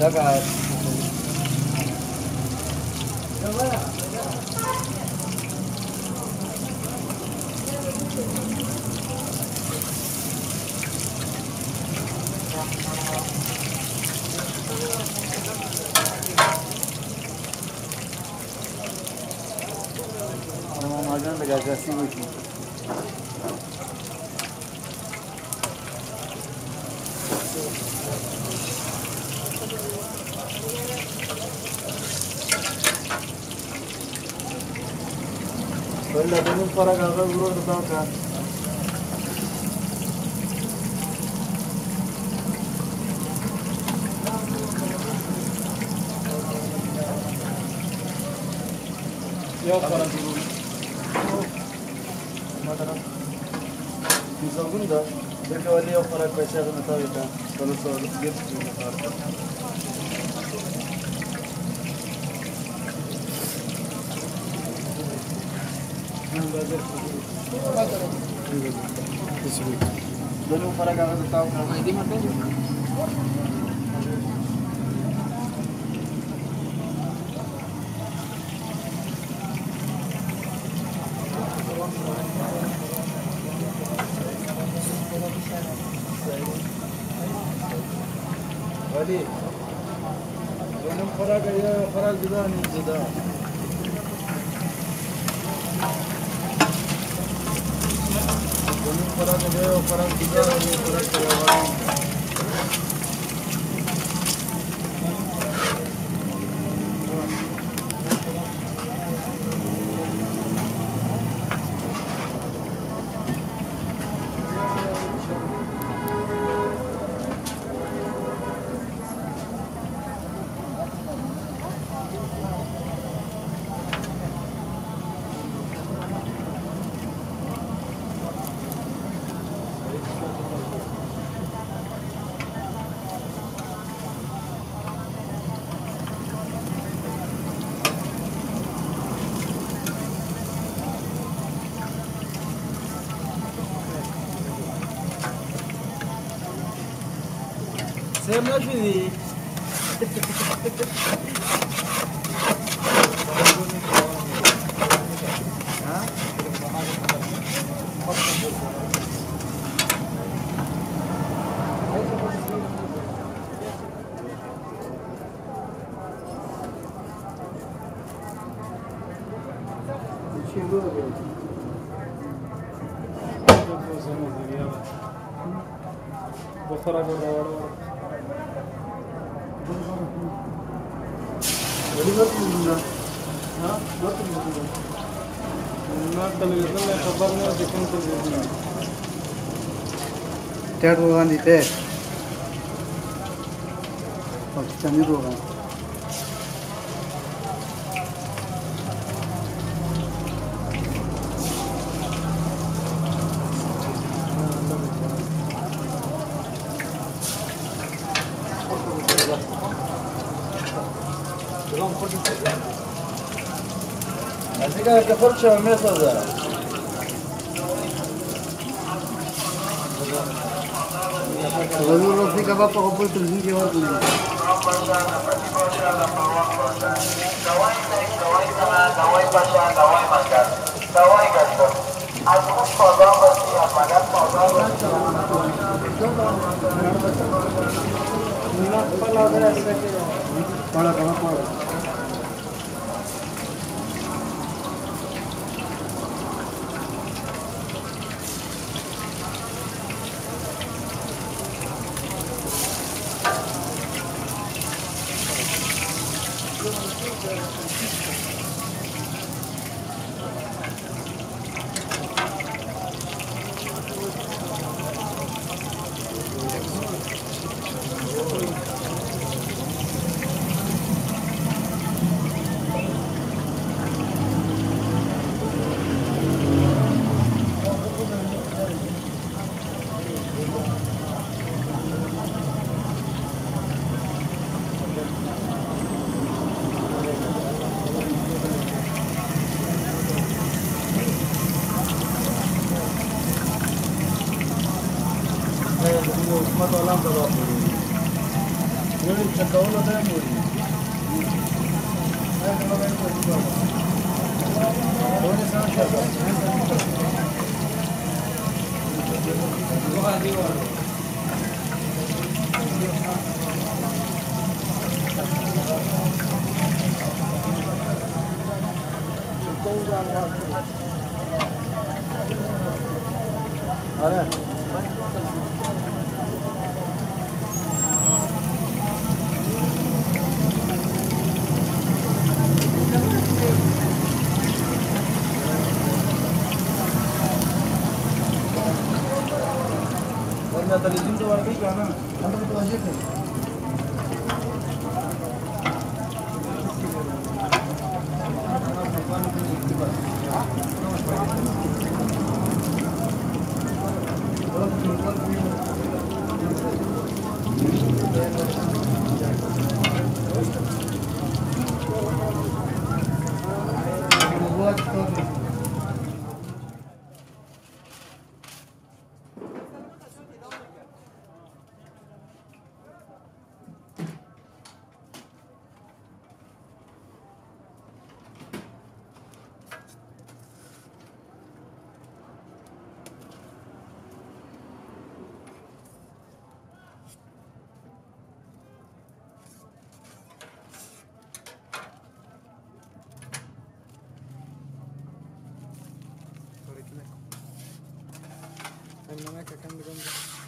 だからこのまま混ぜるだけ味がすごい効いて。Bunun para kadar vururdu zaten. Yok para vurur. Madara. Biz algın da belki öyle yok para kaçırdığını tabii ki. Sonra sonra geçtiğini fark. दोनों फर्क आ रहा है तो ताऊ करना ही दिमाग में Sen ne yapıyorsun? Ter rogan di ter, Pakistani rogan. Así que que forcha me saza. जरूर रोटी कबाब तो ऊपर तुलसी के बाद लेंगे। पड़ा कबाब पड़ा। Mata alam da var. Alright. Não é que a câmera